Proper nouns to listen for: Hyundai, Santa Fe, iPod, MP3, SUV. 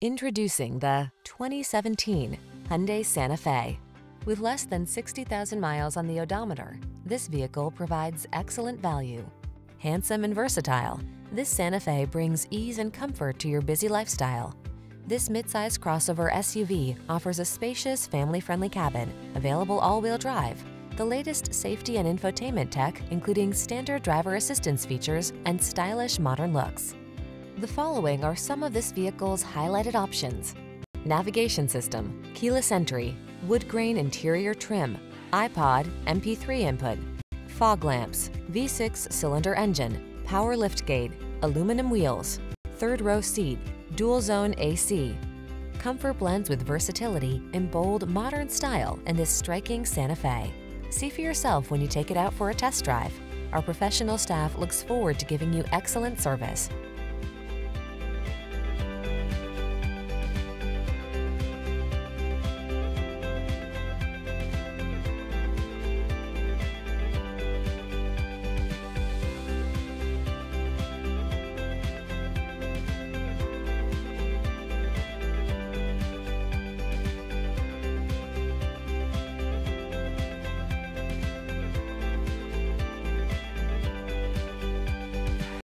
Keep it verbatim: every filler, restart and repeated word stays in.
Introducing the twenty seventeen Hyundai Santa Fe. With less than sixty thousand miles on the odometer, this vehicle provides excellent value. Handsome and versatile, this Santa Fe brings ease and comfort to your busy lifestyle. This midsize crossover S U V offers a spacious, family-friendly cabin, available all-wheel drive, the latest safety and infotainment tech, including standard driver assistance features and stylish modern looks. The following are some of this vehicle's highlighted options: navigation system, keyless entry, wood grain interior trim, iPod, M P three input, fog lamps, V six cylinder engine, power liftgate, aluminum wheels, third row seat, dual zone A C. Comfort blends with versatility in bold, modern style in this striking Santa Fe. See for yourself when you take it out for a test drive. Our professional staff looks forward to giving you excellent service.